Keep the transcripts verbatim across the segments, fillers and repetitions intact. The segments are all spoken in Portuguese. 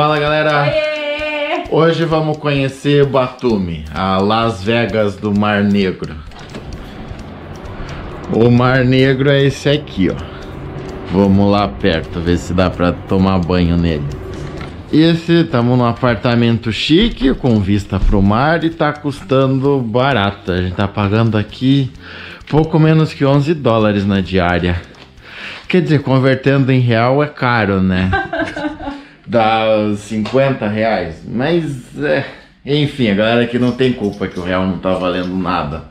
Fala galera, Oiê! Hoje vamos conhecer Batumi, a Las Vegas do Mar Negro. O Mar Negro é esse aqui, ó. Vamos lá perto, ver se dá pra tomar banho nele. Esse, estamos num apartamento chique, com vista pro mar e tá custando barato. A gente tá pagando aqui pouco menos que onze dólares na diária. Quer dizer, convertendo em real é caro, né? Dá cinquenta reais. Mas, é, enfim, a galera aqui não tem culpa que o real não tá valendo nada.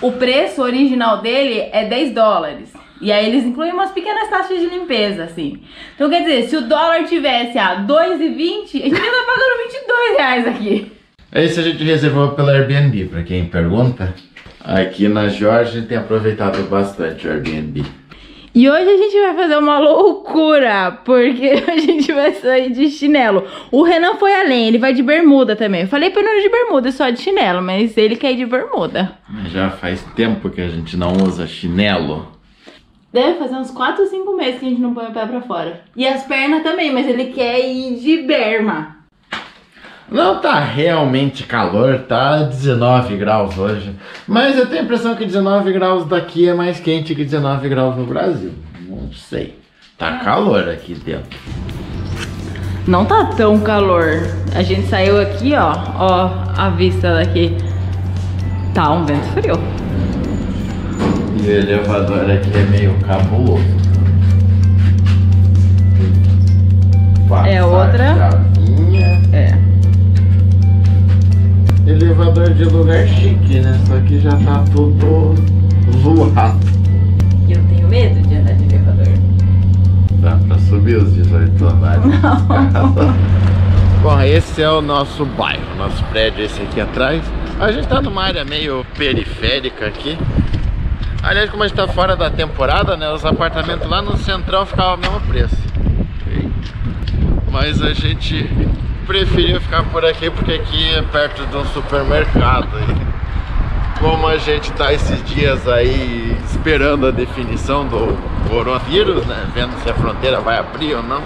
O preço original dele é dez dólares. E aí eles incluem umas pequenas taxas de limpeza, assim. Então, quer dizer, se o dólar tivesse a dois e vinte, a gente ainda tá pagando vinte e dois reais aqui. Esse a gente reservou pela Airbnb, pra quem pergunta. Aqui na Georgia a gente tem aproveitado bastante o Airbnb. E hoje a gente vai fazer uma loucura, porque a gente vai sair de chinelo. O Renan foi além, ele vai de bermuda também. Eu falei pra ele não ir de bermuda, só de chinelo, mas ele quer ir de bermuda. Já faz tempo que a gente não usa chinelo. Deve fazer uns quatro ou cinco meses que a gente não põe o pé pra fora. E as pernas também, mas ele quer ir de berma. Não tá realmente calor, tá dezenove graus hoje. Mas eu tenho a impressão que dezenove graus daqui é mais quente que dezenove graus no Brasil. Não sei. Tá calor aqui dentro. Não tá tão calor. A gente saiu aqui, ó. Ó, a vista daqui. Tá um vento frio. E o elevador aqui é meio cabuloso. É outra. É. Elevador de lugar chique, né? Só que já tá tudo zoado. E eu tenho medo de andar de elevador. Dá pra subir os dezoito andares. Bom, esse é o nosso bairro, nosso prédio, esse aqui atrás. A gente tá numa área meio periférica aqui. Aliás, como a gente tá fora da temporada, né? Os apartamentos lá no central ficavam ao mesmo preço. Mas a gente preferiu ficar por aqui porque aqui é perto de um supermercado. E como a gente tá esses dias aí esperando a definição do coronavírus, né? Vendo se a fronteira vai abrir ou não,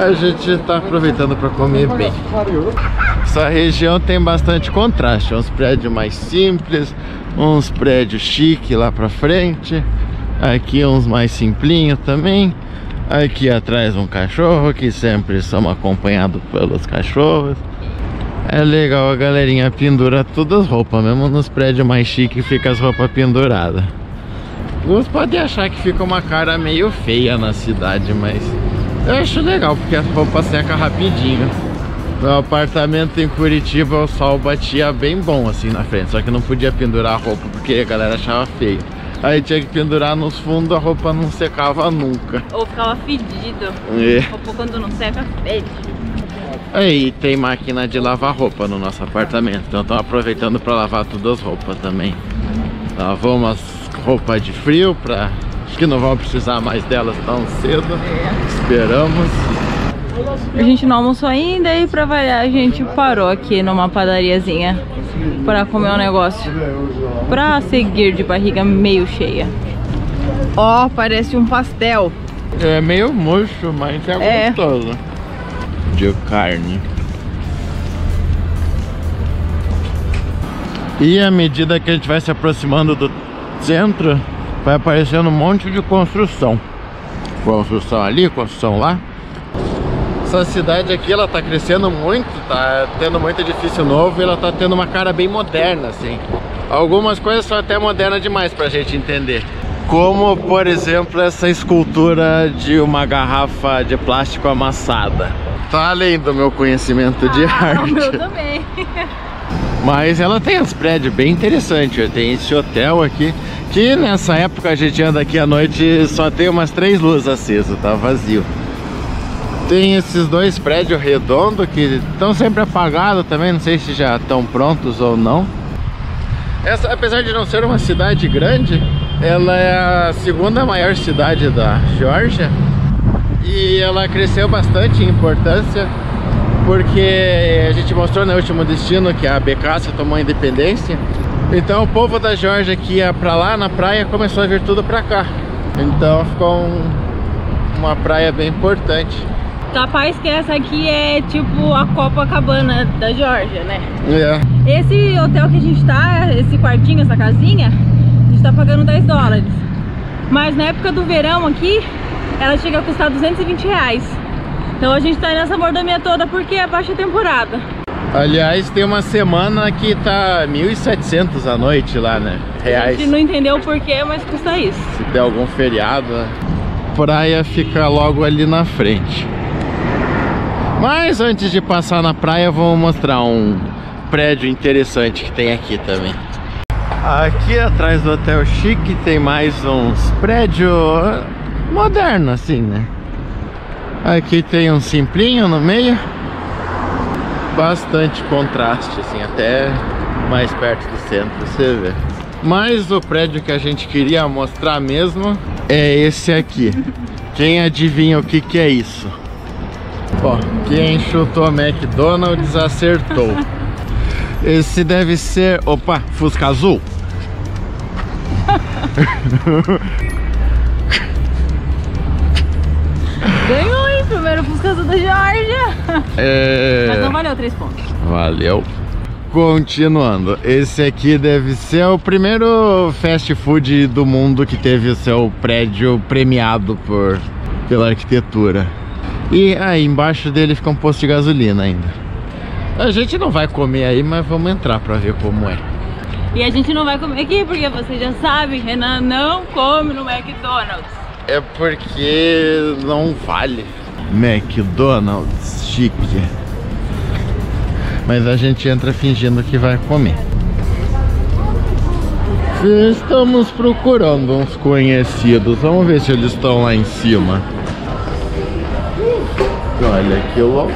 a gente tá aproveitando para comer bem. Essa região tem bastante contraste, uns prédios mais simples, uns prédios chique lá pra frente, aqui uns mais simplinhos também. Aqui atrás um cachorro, que sempre somos acompanhados pelos cachorros. É legal, a galerinha pendura todas as roupas, mesmo nos prédios mais chiques fica as roupas penduradas. Alguns podem achar que fica uma cara meio feia na cidade, mas eu acho legal, porque as roupas secam rapidinho. Meu apartamento em Curitiba, o sol batia bem bom assim na frente, só que não podia pendurar a roupa, porque a galera achava feio. Aí tinha que pendurar nos fundos, a roupa não secava nunca. Ou ficava fedido. É. A roupa quando não seca, fede. Aí tem máquina de lavar roupa no nosso apartamento. Então estamos aproveitando para lavar todas as roupas também. Lavou umas roupas de frio, pra... acho que não vão precisar mais delas tão cedo. É. Esperamos. A gente não almoçou ainda e para variar a gente parou aqui numa padariazinha para comer um negócio, para seguir de barriga meio cheia. Ó, oh, parece um pastel. É meio murcho, mas é, é gostoso. De carne. E à medida que a gente vai se aproximando do centro, vai aparecendo um monte de construção. Construção ali, construção lá. Essa cidade aqui, ela tá crescendo muito, tá tendo muito edifício novo e ela tá tendo uma cara bem moderna, assim. Algumas coisas são até modernas demais pra gente entender. Como, por exemplo, essa escultura de uma garrafa de plástico amassada. Tá além do meu conhecimento de ah, arte. Eu também. Mas ela tem uns prédios bem interessantes, tem esse hotel aqui, que nessa época a gente anda aqui à noite e só tem umas três luzes acesas, tá vazio. Tem esses dois prédios redondos que estão sempre apagados também, não sei se já estão prontos ou não. Essa, apesar de não ser uma cidade grande, ela é a segunda maior cidade da Geórgia. E ela cresceu bastante em importância, porque a gente mostrou no último destino que a Abkhazia tomou a independência. Então o povo da Geórgia que ia pra lá na praia começou a vir tudo pra cá. Então ficou um, uma praia bem importante. Rapaz, que essa aqui é tipo a Copacabana da Georgia, né? É. Esse hotel que a gente tá, esse quartinho, essa casinha, a gente tá pagando dez dólares. Mas na época do verão aqui, ela chega a custar duzentos e vinte reais. Então a gente tá nessa mordomia toda porque é baixa temporada. Aliás, tem uma semana que tá mil e setecentos a noite lá, né? Reais. A gente não entendeu o porquê, mas custa isso. Se der algum feriado, né? Praia fica logo ali na frente. Mas antes de passar na praia, vou mostrar um prédio interessante que tem aqui também. Aqui atrás do hotel chique tem mais uns prédios modernos assim, né? Aqui tem um simplinho no meio. Bastante contraste assim, até mais perto do centro você vê. Mas o prédio que a gente queria mostrar mesmo é esse aqui. Quem adivinha o que que é isso? Ó, quem chutou McDonald's acertou. Esse deve ser... Opa, Fusca Azul. Ganhou, hein? Primeiro Fusca Azul da Georgia. É... Mas não valeu três pontos. Valeu. Continuando, esse aqui deve ser o primeiro fast food do mundo que teve o seu prédio premiado por, pela arquitetura. E aí embaixo dele fica um posto de gasolina ainda. A gente não vai comer aí, mas vamos entrar pra ver como é. E a gente não vai comer aqui porque você já sabe, Renan não come no McDonald's. É porque não vale. McDonald's chique. Mas a gente entra fingindo que vai comer. Estamos procurando uns conhecidos. Vamos ver se eles estão lá em cima. Olha que louco.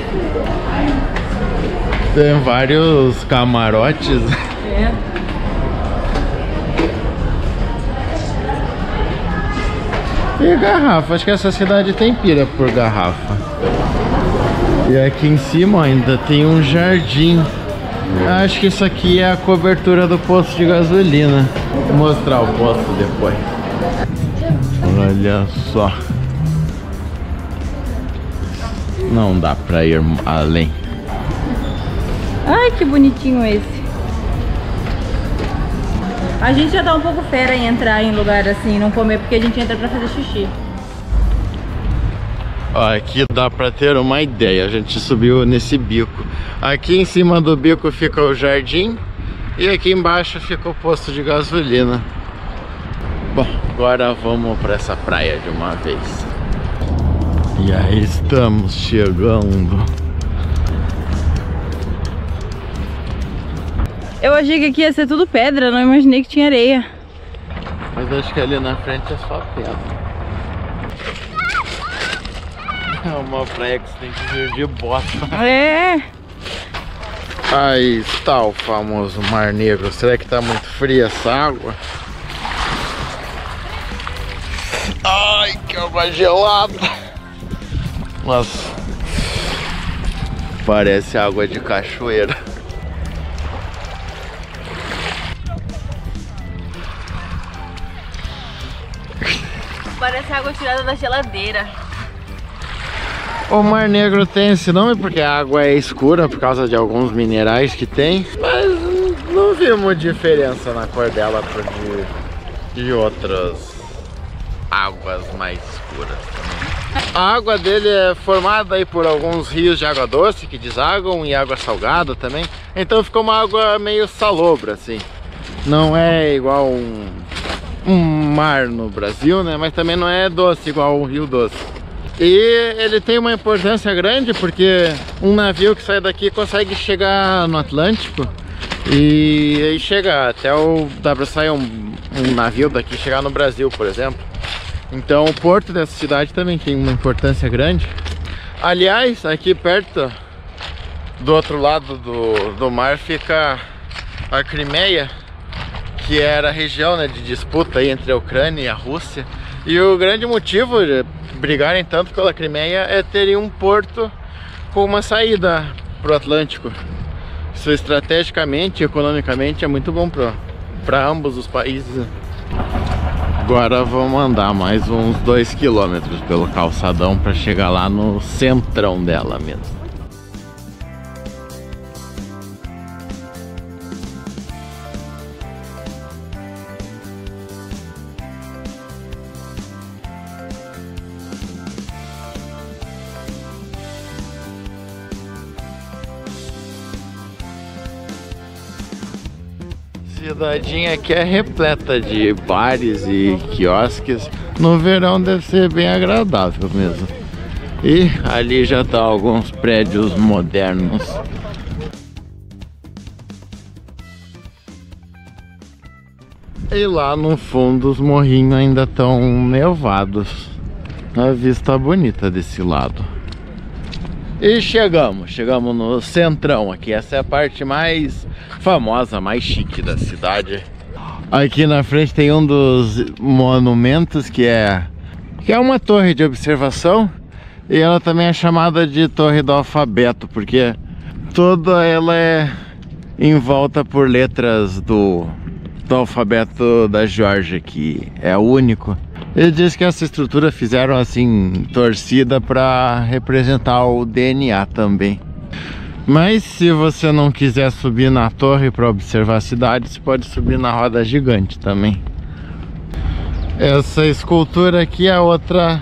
Tem vários camarotes. É. E garrafa. Acho que essa cidade tem pira por garrafa. E aqui em cima ainda tem um jardim. Acho que isso aqui é a cobertura do posto de gasolina. Vou mostrar o posto depois. Olha só. Não dá pra ir além. Ai, que bonitinho esse. A gente já tá um pouco fera em entrar em lugar assim, não comer, porque a gente entra pra fazer xixi. Aqui dá pra ter uma ideia, a gente subiu nesse bico. Aqui em cima do bico fica o jardim e aqui embaixo fica o posto de gasolina. Bom, agora vamos pra essa praia de uma vez. E aí estamos chegando. Eu achei que aqui ia ser tudo pedra, não imaginei que tinha areia. Mas acho que ali na frente é só pedra. É uma praia que você tem que vir de bota. É. Aí está o famoso Mar Negro. Será que tá muito fria essa água? Ai, que água gelada. Nossa. Parece água de cachoeira. Parece água tirada da geladeira. O Mar Negro tem esse nome porque a água é escura por causa de alguns minerais que tem. Mas não vimos diferença na cor dela de, de outras águas mais escuras também. A água dele é formada aí por alguns rios de água doce que desagam e água salgada também. Então ficou uma água meio salobra assim. Não é igual um, um mar no Brasil, né? Mas também não é doce igual um rio doce. E ele tem uma importância grande porque um navio que sai daqui consegue chegar no Atlântico e aí chega até o... dá pra sair um, um navio daqui e chegar no Brasil, por exemplo. Então o porto dessa cidade também tem uma importância grande. Aliás, aqui perto do outro lado do, do mar fica a Crimeia, que era a região, né, de disputa aí entre a Ucrânia e a Rússia. E o grande motivo de brigarem tanto pela Crimeia é terem um porto com uma saída para o Atlântico. Isso estrategicamente e economicamente é muito bom para ambos os países. Agora vamos andar mais uns dois quilômetros pelo calçadão para chegar lá no centrão dela mesmo. A cidadinha aqui é repleta de bares e quiosques. No verão deve ser bem agradável mesmo. E ali já tá alguns prédios modernos. E lá no fundo os morrinhos ainda estão nevados. A vista bonita desse lado. E chegamos, chegamos no centrão aqui. Essa é a parte mais famosa, mais chique da cidade. Aqui na frente tem um dos monumentos que é, que é uma torre de observação. E ela também é chamada de Torre do Alfabeto, porque toda ela é envolta por letras do, do alfabeto da Geórgia, que é o único. Ele diz que essa estrutura fizeram assim, torcida para representar o D N A também. Mas se você não quiser subir na torre para observar a cidade, você pode subir na roda gigante também. Essa escultura aqui é outra,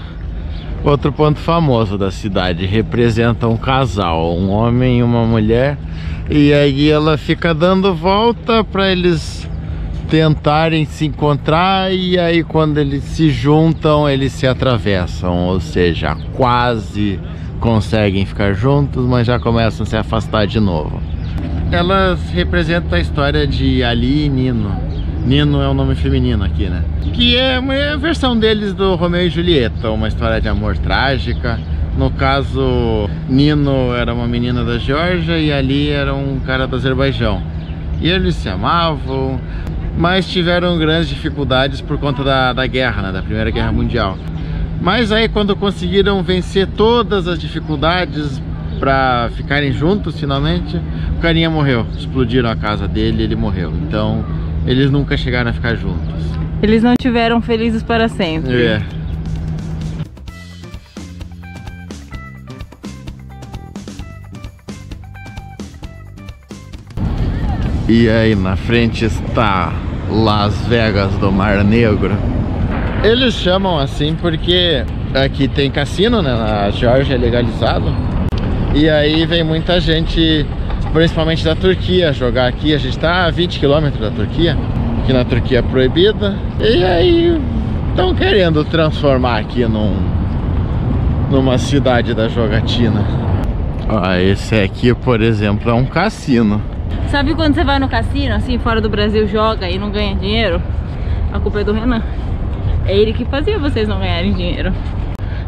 outro ponto famoso da cidade. Representa um casal, um homem e uma mulher. E aí ela fica dando volta para eles tentarem se encontrar, e aí quando eles se juntam, eles se atravessam, ou seja, quase conseguem ficar juntos, mas já começam a se afastar de novo. Elas representam a história de Ali e Nino. Nino é o nome feminino aqui, né? Que é a versão deles do Romeo e Julieta, uma história de amor trágica. No caso, Nino era uma menina da Geórgia e Ali era um cara do Azerbaijão. E eles se amavam, mas tiveram grandes dificuldades por conta da, da guerra, né, da Primeira Guerra Mundial. Mas aí quando conseguiram vencer todas as dificuldades para ficarem juntos finalmente, o carinha morreu, explodiram a casa dele e ele morreu. Então eles nunca chegaram a ficar juntos. Eles não tiveram felizes para sempre. É. E aí na frente está Las Vegas do Mar Negro. Eles chamam assim porque aqui tem cassino, né? Na Geórgia é legalizado. E aí vem muita gente, principalmente da Turquia, jogar aqui. A gente está a vinte quilômetros da Turquia, que na Turquia é proibida. E aí estão querendo transformar aqui num, numa cidade da jogatina. Ah, esse aqui, por exemplo, é um cassino. Sabe quando você vai no cassino, assim, fora do Brasil, joga e não ganha dinheiro? A culpa é do Renan. É ele que fazia vocês não ganharem dinheiro.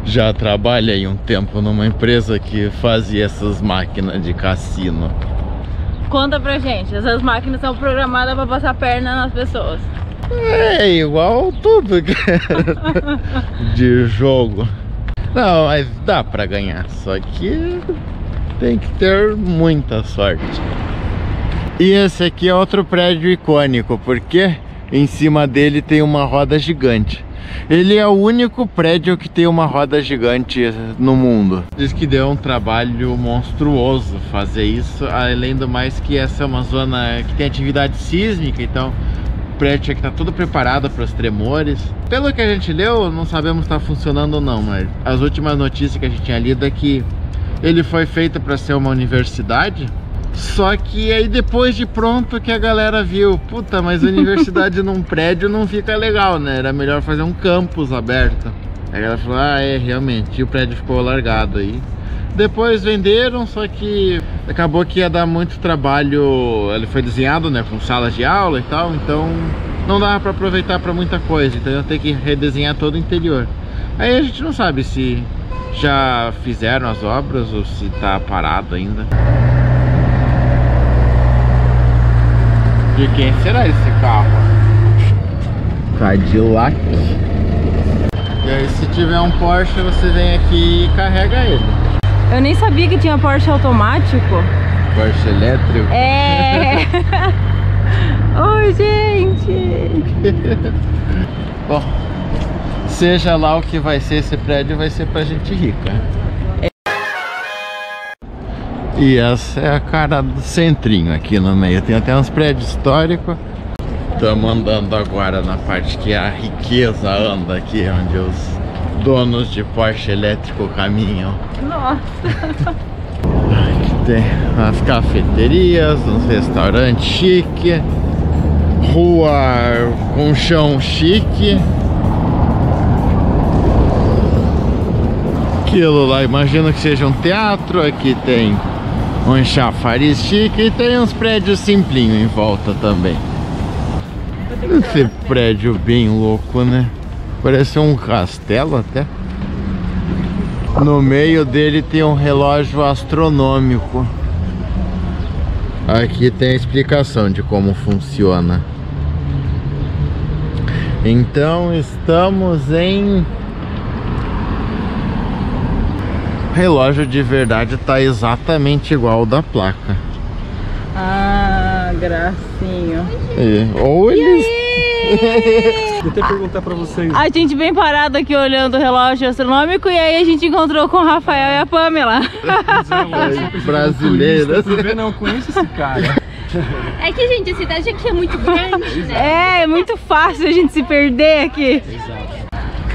Já trabalhei um tempo numa empresa que fazia essas máquinas de cassino. Conta pra gente, essas máquinas são programadas pra passar perna nas pessoas. É igual tudo que de jogo. Não, mas dá pra ganhar, só que tem que ter muita sorte. E esse aqui é outro prédio icônico, porque em cima dele tem uma roda gigante. Ele é o único prédio que tem uma roda gigante no mundo. Diz que deu um trabalho monstruoso fazer isso, além do mais que essa é uma zona que tem atividade sísmica, então o prédio aqui está todo preparado para os tremores. Pelo que a gente leu, não sabemos se está funcionando ou não, mas as últimas notícias que a gente tinha lido é que ele foi feito para ser uma universidade. Só que aí depois de pronto que a galera viu, puta, mas universidade num prédio não fica legal, né? Era melhor fazer um campus aberto. Aí ela falou, ah, é, realmente, e o prédio ficou largado aí. Depois venderam, só que acabou que ia dar muito trabalho. Ele foi desenhado, né, com salas de aula e tal, então não dava pra aproveitar pra muita coisa, então ia ter que redesenhar todo o interior. Aí a gente não sabe se já fizeram as obras ou se tá parado ainda. De quem será esse carro? Cadillac. E aí se tiver um Porsche, você vem aqui e carrega ele. Eu nem sabia que tinha Porsche automático. Porsche elétrico? É! Oi, gente! Bom, Seja lá o que vai ser esse prédio, vai ser pra gente rica. É. E essa é a cara do centrinho aqui no meio. Tem até uns prédios históricos. Estamos andando agora na parte que a riqueza anda aqui, onde os donos de Porsche elétrico caminham. Nossa! Aqui tem as cafeterias, uns restaurantes chique, rua com chão chique. Aquilo lá, imagino que seja um teatro. Aqui tem um chafariz chique e tem uns prédios simplinho em volta também. Esse prédio bem louco, né? Parece um castelo até. No meio dele tem um relógio astronômico. Aqui tem a explicação de como funciona. Então estamos em... Relógio de verdade, está exatamente igual ao da placa. Ah, gracinho. É. Ou eles... Vou até perguntar pra vocês. A gente bem parado aqui olhando o relógio astronômico e aí a gente encontrou com o Rafael e a Pamela. É, brasileiras. Não conheço esse cara. É que, gente, a cidade aqui é muito grande, né? É, é muito fácil a gente se perder aqui. Exato.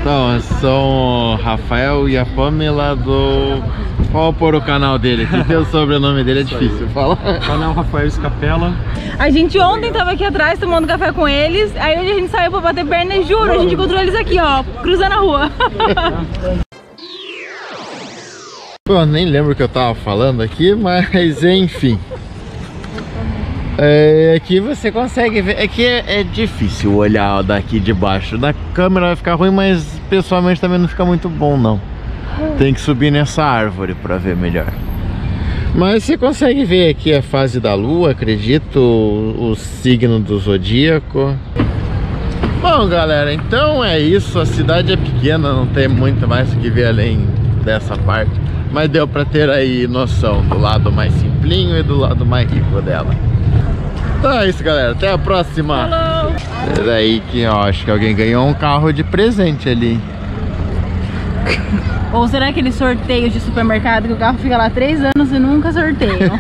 Então, são o Rafael e a Pamela do... Vou pôr o canal dele aqui, ter o sobrenome dele é difícil falar. Canal Rafael Escapela. A gente ontem tava aqui atrás tomando café com eles, aí a gente saiu pra bater perna e juro, a gente encontrou eles aqui, ó, cruzando a rua. Pô, nem lembro o que eu tava falando aqui, mas enfim. É, aqui você consegue ver, é que é, é difícil olhar daqui de baixo. Na câmera vai ficar ruim, mas pessoalmente também não fica muito bom não. Tem que subir nessa árvore para ver melhor. Mas você consegue ver aqui a fase da lua, acredito, o, o signo do zodíaco. Bom, galera, então é isso. A cidade é pequena, não tem muito mais o que ver além dessa parte. Mas deu para ter aí noção do lado mais simplinho e do lado mais rico dela. Então é isso, galera, até a próxima. Pera aí que ó, acho que alguém ganhou um carro de presente ali. Ou será aquele sorteio de supermercado que o carro fica lá três anos e nunca sorteiam?